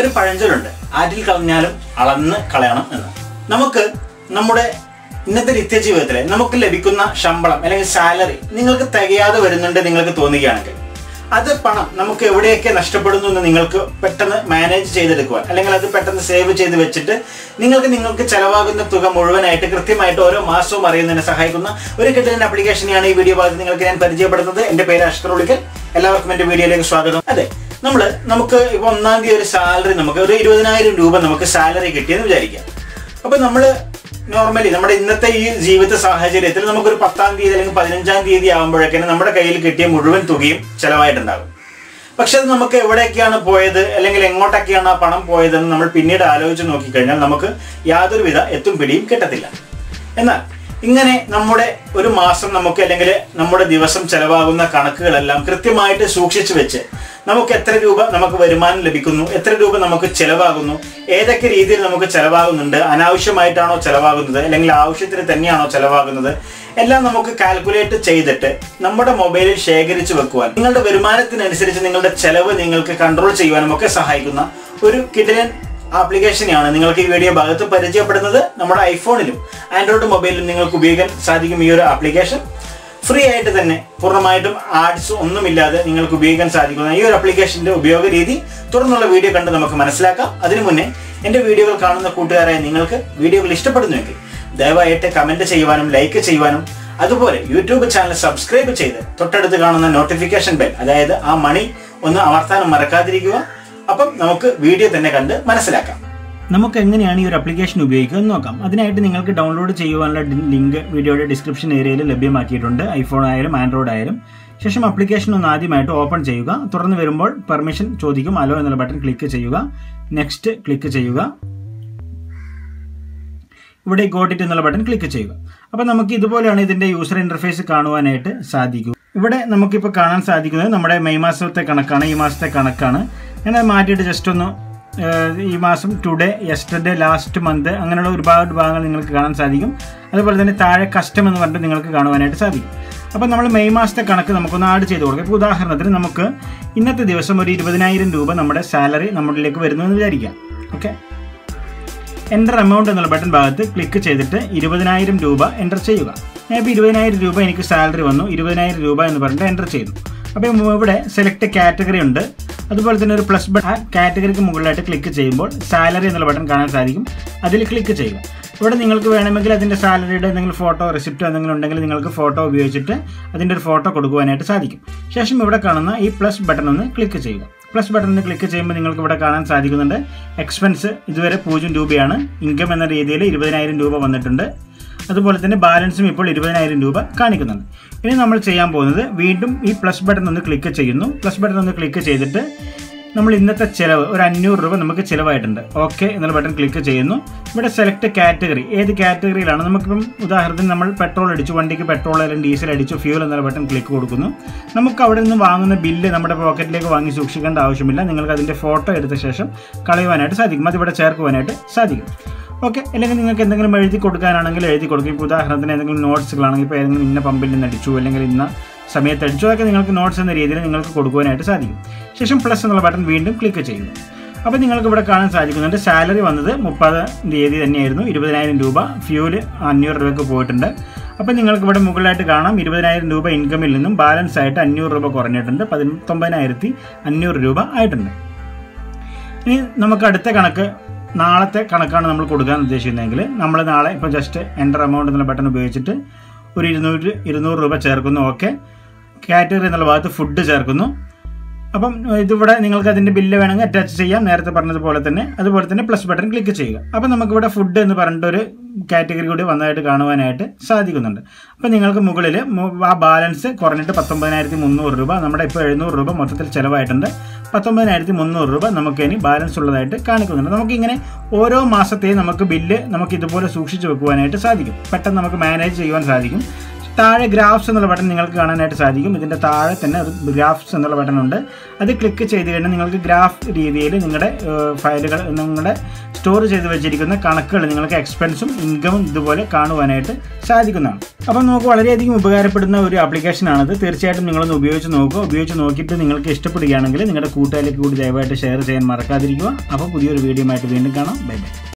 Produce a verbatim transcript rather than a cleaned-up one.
ഒരു പഴഞ്ചൊല്ലുണ്ട്, ആറ്റിൽ കളഞ്ഞാലും അളന്ന് കളയണം എന്ന്. നമുക്ക് നമ്മുടെ ഇന്നത്തെ നിത്യജീവിതത്തിലെ നമുക്ക് ലഭിക്കുന്ന ശമ്പളം അല്ലെങ്കിൽ സാലറി നിങ്ങൾക്ക് തികയാതെ വരുന്നുണ്ട് നിങ്ങൾക്ക് തോന്നുകയാണെങ്കിൽ, അത് പണം നമുക്ക് എവിടെയൊക്കെ നഷ്ടപ്പെടുന്നു എന്ന് നിങ്ങൾക്ക് പെട്ടെന്ന് മാനേജ് ചെയ്തെടുക്കുവാൻ അല്ലെങ്കിൽ അത് പെട്ടെന്ന് സേവ് ചെയ്ത് വെച്ചിട്ട് നിങ്ങൾക്ക് നിങ്ങൾക്ക് ചിലവാകുന്ന തുക മുഴുവനായിട്ട് കൃത്യമായിട്ട് ഓരോ മാസവും അറിയുന്നതിനെ സഹായിക്കുന്ന ഒരു കിട്ടുന്ന ആപ്ലിക്കേഷനെയാണ് ഈ വീഡിയോ ഭാഗത്ത് നിങ്ങൾക്ക് ഞാൻ പരിചയപ്പെടുത്തുന്നത്. എൻ്റെ പേര് അഷ്കർ ഉളിക്കൽ. എല്ലാവർക്കും എൻ്റെ വീഡിയോയിലേക്ക് സ്വാഗതം. അതെ, നമ്മൾ നമുക്ക് ഇപ്പോൾ ഒന്നാം തീയതി ഒരു സാലറി നമുക്ക് ഒരു ഇരുപതിനായിരം രൂപ നമുക്ക് സാലറി കിട്ടിയെന്ന് വിചാരിക്കാം. അപ്പോൾ നമ്മൾ നോർമലി നമ്മുടെ ഇന്നത്തെ ഈ ജീവിത സാഹചര്യത്തിൽ നമുക്കൊരു പത്താം തീയതി അല്ലെങ്കിൽ പതിനഞ്ചാം തീയതി ആകുമ്പോഴേക്കും നമ്മുടെ കയ്യിൽ കിട്ടിയ മുഴുവൻ തുകയും ചിലവായിട്ടുണ്ടാകും. പക്ഷെ അത് നമുക്ക് എവിടെയൊക്കെയാണ് പോയത് അല്ലെങ്കിൽ എങ്ങോട്ടൊക്കെയാണ് ആ പണം പോയതെന്ന് നമ്മൾ പിന്നീട് ആലോചിച്ച് നോക്കിക്കഴിഞ്ഞാൽ നമുക്ക് യാതൊരുവിധ എത്തും പിടിയും കിട്ടത്തില്ല. എന്നാൽ ഇങ്ങനെ നമ്മുടെ ഒരു മാസം നമുക്ക് അല്ലെങ്കിൽ നമ്മുടെ ദിവസം ചിലവാകുന്ന കണക്കുകളെല്ലാം കൃത്യമായിട്ട് സൂക്ഷിച്ചു വെച്ച് നമുക്ക് എത്ര രൂപ നമുക്ക് വരുമാനം ലഭിക്കുന്നു, എത്ര രൂപ നമുക്ക് ചിലവാകുന്നു, ഏതൊക്കെ രീതിയിൽ നമുക്ക് ചിലവാകുന്നുണ്ട്, അനാവശ്യമായിട്ടാണോ ചിലവാകുന്നത് അല്ലെങ്കിൽ ആവശ്യത്തിന് തന്നെയാണോ ചിലവാകുന്നത്, എല്ലാം നമുക്ക് കാൽക്കുലേറ്റ് ചെയ്തിട്ട് നമ്മുടെ മൊബൈലിൽ ശേഖരിച്ചു വെക്കുവാൻ, നിങ്ങളുടെ വരുമാനത്തിനനുസരിച്ച് നിങ്ങളുടെ ചെലവ് നിങ്ങൾക്ക് കൺട്രോൾ ചെയ്യുവാനും ഒക്കെ സഹായിക്കുന്ന ഒരു കിടിലൻ ആപ്ലിക്കേഷനെയാണ് നിങ്ങൾക്ക് ഈ വീഡിയോ ഭാഗത്ത് പരിചയപ്പെടുന്നത്. നമ്മുടെ ഐഫോണിലും ആൻഡ്രോയിഡ് മൊബൈലിലും നിങ്ങൾക്ക് ഉപയോഗിക്കാൻ സാധിക്കും ഈ ഒരു ആപ്ലിക്കേഷൻ. ഫ്രീ ആയിട്ട് തന്നെ പൂർണ്ണമായിട്ടും ആഡ്സ് ഒന്നുമില്ലാതെ നിങ്ങൾക്ക് ഉപയോഗിക്കാൻ സാധിക്കുന്ന ഈ ഒരു ആപ്ലിക്കേഷൻ്റെ ഉപയോഗ രീതി തുടർന്നുള്ള വീഡിയോ കണ്ട് നമുക്ക് മനസ്സിലാക്കാം. അതിനു മുന്നേ എൻ്റെ വീഡിയോകൾ കാണുന്ന കൂട്ടുകാരായ നിങ്ങൾക്ക് വീഡിയോകൾ ഇഷ്ടപ്പെടുന്നുവെങ്കിൽ ദയവായിട്ട് കമൻറ്റ് ചെയ്യുവാനും ലൈക്ക് ചെയ്യുവാനും അതുപോലെ യൂട്യൂബ് ചാനൽ സബ്സ്ക്രൈബ് ചെയ്ത് തൊട്ടടുത്ത് കാണുന്ന നോട്ടിഫിക്കേഷൻ ബെൽ, അതായത് ആ മണി ഒന്ന് അമർത്താനും മറക്കാതിരിക്കുക. അപ്പം നമുക്ക് വീഡിയോ തന്നെ കണ്ട് മനസ്സിലാക്കാം നമുക്ക് എങ്ങനെയാണ് ഈ ഒരു ആപ്ലിക്കേഷൻ ഉപയോഗിക്കുക എന്ന് നോക്കാം. അതിനായിട്ട് നിങ്ങൾക്ക് ഡൗൺലോഡ് ചെയ്യുവാനുള്ള ലിങ്ക് വീഡിയോയുടെ ഡിസ്ക്രിപ്ഷൻ ഏരിയയിൽ ലഭ്യമാക്കിയിട്ടുണ്ട്. ഐഫോൺ ആയാലും ആൻഡ്രോയിഡ് ആയാലും ശേഷം ആപ്ലിക്കേഷൻ ഒന്ന് ആദ്യമായിട്ട് ഓപ്പൺ ചെയ്യുക. തുറന്ന് വരുമ്പോൾ പെർമിഷൻ ചോദിക്കും. അലോ എന്നുള്ള ബട്ടൺ ക്ലിക്ക് ചെയ്യുക. നെക്സ്റ്റ് ക്ലിക്ക് ചെയ്യുക. ഇവിടെ ഗോട്ട് ഇറ്റ് എന്നുള്ള ബട്ടൺ ക്ലിക്ക് ചെയ്യുക. അപ്പോൾ നമുക്ക് ഇതുപോലെയാണ് ഇതിൻ്റെ യൂസർ ഇൻ്റർഫേസ് കാണുവാനായിട്ട് സാധിക്കും. ഇവിടെ നമുക്കിപ്പോൾ കാണാൻ സാധിക്കുന്നത് നമ്മുടെ മെയ് മാസത്തെ കണക്കാണ്, ഈ മാസത്തെ കണക്കാണ്. ഞാൻ അത് മാറ്റിയിട്ട് ജസ്റ്റ് ഒന്ന് ഈ മാസം ടുഡേ, യെസ്റ്റർഡേ, ലാസ്റ്റ് മന്ത് അങ്ങനെയുള്ള ഒരുപാട് ഭാഗങ്ങൾ നിങ്ങൾക്ക് കാണാൻ സാധിക്കും. അതുപോലെ തന്നെ താഴെ കസ്റ്റം എന്ന് പറഞ്ഞിട്ട് നിങ്ങൾക്ക് കാണുവാനായിട്ട് സാധിക്കും. അപ്പോൾ നമ്മൾ മെയ് മാസത്തെ കണക്ക് നമുക്കൊന്ന് ആഡ് ചെയ്ത് കൊടുക്കാം. ഇപ്പോൾ ഉദാഹരണത്തിന് നമുക്ക് ഇന്നത്തെ ദിവസം ഒരു ഇരുപതിനായിരം രൂപ നമ്മുടെ സാലറി നമ്മളിലേക്ക് വരുന്നു എന്ന് വിചാരിക്കാം. ഓക്കെ, എൻ്റർ എമൗണ്ട് എന്നുള്ള ബട്ടൺ ഭാഗത്ത് ക്ലിക്ക് ചെയ്തിട്ട് ഇരുപതിനായിരം രൂപ എൻ്റർ ചെയ്യുക. ഞാൻ ഇപ്പോൾ ഇരുപതിനായിരം രൂപ എനിക്ക് സാലറി വന്നു, ഇരുപതിനായിരം രൂപ എന്ന് പറഞ്ഞിട്ട് എൻ്റർ ചെയ്തു. അപ്പോൾ ഇവിടെ സെലക്ട് കാറ്റഗറി ഉണ്ട്. അതുപോലെ തന്നെ ഒരു പ്ലസ് ബട്ടൺ, കാറ്റഗറിക്ക് മുകളിലായിട്ട് ക്ലിക്ക് ചെയ്യുമ്പോൾ സാലറി എന്നുള്ള ബട്ടൺ കാണാൻ സാധിക്കും. അതിൽ ക്ലിക്ക് ചെയ്യുക. ഇവിടെ നിങ്ങൾക്ക് വേണമെങ്കിൽ അതിൻ്റെ സാലറിയുടെ എന്തെങ്കിലും ഫോട്ടോ, റെസിപ്റ്റോ എന്തെങ്കിലും ഉണ്ടെങ്കിൽ നിങ്ങൾക്ക് ഫോട്ടോ ഉപയോഗിച്ചിട്ട് അതിൻ്റെ ഒരു ഫോട്ടോ കൊടുക്കുവാനായിട്ട് സാധിക്കും. ശേഷം ഇവിടെ കാണുന്ന ഈ പ്ലസ് ബട്ടൺ ഒന്ന് ക്ലിക്ക് ചെയ്യുക. പ്ലസ് ബട്ടൺ ഒന്ന് ക്ലിക്ക് ചെയ്യുമ്പോൾ നിങ്ങൾക്ക് ഇവിടെ കാണാൻ സാധിക്കുന്നുണ്ട് എക്സ്പെൻസ് ഇതുവരെ പൂജ്യം രൂപയാണ്, ഇൻകം എന്ന രീതിയിൽ ഇരുപതിനായിരം രൂപ വന്നിട്ടുണ്ട്. അതുപോലെ തന്നെ ബാലൻസും ഇപ്പോൾ ഇരുപതിനായിരം രൂപ കാണിക്കുന്നുണ്ട്. ഇനി നമ്മൾ ചെയ്യാൻ പോകുന്നത് വീണ്ടും ഈ പ്ലസ് ബട്ടൺ ഒന്ന് ക്ലിക്ക് ചെയ്യുന്നു. പ്ലസ് ബട്ടൺ ഒന്ന് ക്ലിക്ക് ചെയ്തിട്ട് നമ്മൾ ഇന്നത്തെ ചിലവ് ഒരു അഞ്ഞൂറ് രൂപ നമുക്ക് ചിലവായിട്ടുണ്ട്. ഓക്കെ എന്നുള്ള ബട്ടൺ ക്ലിക്ക് ചെയ്യുന്നു. ഇവിടെ സെലക്ട് കാറ്റഗറി, ഏത് കാറ്റഗറിയിലാണ് നമുക്കിപ്പം ഉദാഹരണത്തിന് നമ്മൾ പെട്രോൾ അടിച്ചു, വണ്ടിക്ക് പെട്രോൾ അല്ലെങ്കിൽ ഡീസൽ അടിച്ചു, ഫ്യൂൽ എന്നുള്ള ബട്ടൺ ക്ലിക്ക് കൊടുക്കുന്നു. നമുക്ക് അവിടെ നിന്ന് വാങ്ങുന്ന ബില്ല് നമ്മുടെ പോക്കറ്റിലേക്ക് വാങ്ങി സൂക്ഷിക്കേണ്ട ആവശ്യമില്ല. നിങ്ങൾക്ക് അതിൻ്റെ ഫോട്ടോ എടുത്ത ശേഷം കളയുവാനായിട്ട് സാധിക്കും, അതിവിടെ ചേർക്കുവാനായിട്ട് സാധിക്കും. ഓക്കെ, അല്ലെങ്കിൽ നിങ്ങൾക്ക് എന്തെങ്കിലും എഴുതി കൊടുക്കാനാണെങ്കിൽ എഴുതി കൊടുക്കും. ഇപ്പോൾ ഉദാഹരണത്തിന് എന്തെങ്കിലും നോട്ട്സുകളാണെങ്കിൽ ഇപ്പോൾ ഏതെങ്കിലും ഇന്ന പമ്പിൽ നിന്ന് അടിച്ചു അല്ലെങ്കിൽ ഇന്ന സമയത്ത് അടിച്ചു, അതൊക്കെ നിങ്ങൾക്ക് നോട്ട്സ് എന്ന രീതിയിൽ നിങ്ങൾക്ക് കൊടുക്കുവാനായിട്ട് സാധിക്കും. ശേഷം പ്ലസ് എന്നുള്ള ബട്ടൺ വീണ്ടും ക്ലിക്ക് ചെയ്യുന്നു. അപ്പോൾ നിങ്ങൾക്ക് ഇവിടെ കാണാൻ സാധിക്കുന്നുണ്ട് സാലറി വന്നത് മുപ്പതാം തീയതി തന്നെയായിരുന്നു, ഇരുപതിനായിരം രൂപ. ഫ്യൂല് അഞ്ഞൂറ് രൂപയ്ക്ക് പോയിട്ടുണ്ട്. അപ്പോൾ നിങ്ങൾക്ക് ഇവിടെ മുകളിലായിട്ട് കാണാം ഇരുപതിനായിരം രൂപ ഇൻകമിൽ നിന്നും ബാലൻസ് ആയിട്ട് അഞ്ഞൂറ് രൂപ കുറഞ്ഞിട്ടുണ്ട്, പത്തൊമ്പതിനായിരത്തി അഞ്ഞൂറ് രൂപ ആയിട്ടുണ്ട്. ഇനി നമുക്ക് അടുത്ത കണക്ക്, നാളത്തെ കണക്കാണ് നമ്മൾ കൊടുക്കാൻ ഉദ്ദേശിക്കുന്നതെങ്കിൽ നമ്മൾ നാളെ ഇപ്പോൾ ജസ്റ്റ് എൻ്റർ എമൗണ്ട് എന്നുള്ള ബട്ടൺ ഉപയോഗിച്ചിട്ട് ഒരു ഇരുന്നൂറ്റി ഇരുന്നൂറ് രൂപ ചേർക്കുന്നു. ഓക്കെ, കാറ്റഗറി എന്നുള്ള ഭാഗത്ത് ഫുഡ് ചേർക്കുന്നു. അപ്പം ഇതിവിടെ നിങ്ങൾക്ക് അതിൻ്റെ ബില്ല് വേണമെങ്കിൽ അറ്റാച്ച് ചെയ്യാം, നേരത്തെ പറഞ്ഞതുപോലെ തന്നെ. അതുപോലെ തന്നെ പ്ലസ് ബട്ടൺ ക്ലിക്ക് ചെയ്യുക. അപ്പം നമുക്കിവിടെ ഫുഡ് എന്ന് പറഞ്ഞിട്ടൊരു കാറ്റഗറി കൂടി വന്നതായിട്ട് കാണുവാനായിട്ട് സാധിക്കുന്നുണ്ട്. അപ്പം നിങ്ങൾക്ക് മുകളിൽ ആ ബാലൻസ് കുറഞ്ഞിട്ട് പത്തൊമ്പതിനായിരത്തി മുന്നൂറ് രൂപ, നമ്മുടെ ഇപ്പോൾ എഴുന്നൂറ് രൂപ മൊത്തത്തിൽ ചിലവായിട്ടുണ്ട്, പത്തൊമ്പതിനായിരത്തി മുന്നൂറ് രൂപ നമുക്ക് ഇനി ബാലൻസ് ഉള്ളതായിട്ട് കാണിക്കുന്നുണ്ട്. നമുക്കിങ്ങനെ ഓരോ മാസത്തെയും നമുക്ക് ബില്ല് നമുക്ക് ഇതുപോലെ സൂക്ഷിച്ച് വെക്കുവാനായിട്ട് സാധിക്കും, പെട്ടെന്ന് നമുക്ക് മാനേജ് ചെയ്യുവാൻ സാധിക്കും. താഴെ ഗ്രാഫ്സ് എന്നുള്ള ബട്ടൺ നിങ്ങൾക്ക് കാണാനായിട്ട് സാധിക്കും. ഇതിൻ്റെ താഴെ തന്നെ ഒരു ഗ്രാഫ്സ് എന്നുള്ള ബട്ടണുണ്ട്. അത് ക്ലിക്ക് ചെയ്ത് കഴിഞ്ഞാൽ നിങ്ങൾക്ക് ഗ്രാഫ് രീതിയിൽ നിങ്ങളുടെ ഫയലുകൾ, നിങ്ങളുടെ സ്റ്റോർ ചെയ്ത് വെച്ചിരിക്കുന്ന കണക്കുകൾ, നിങ്ങൾക്ക് എക്സ്പെൻസും ഇൻകമും ഇതുപോലെ കാണുവാനായിട്ട് സാധിക്കുന്നതാണ്. അപ്പം നമുക്ക് വളരെയധികം ഉപകാരപ്പെടുന്ന ഒരു ആപ്ലിക്കേഷനാണിത്. തീർച്ചയായിട്ടും നിങ്ങളൊന്ന് ഉപയോഗിച്ച് നോക്കുക. ഉപയോഗിച്ച് നോക്കിയിട്ട് നിങ്ങൾക്ക് ഇഷ്ടപ്പെടുകയാണെങ്കിൽ നിങ്ങളുടെ കൂട്ടുകാരിലേക്ക് കൂടി ദയവായിട്ട് ഷെയർ ചെയ്യാൻ മറക്കാതിരിക്കുക. അപ്പോൾ പുതിയൊരു വീഡിയോ ആയിട്ട് വീണ്ടും കാണാം. Bye by.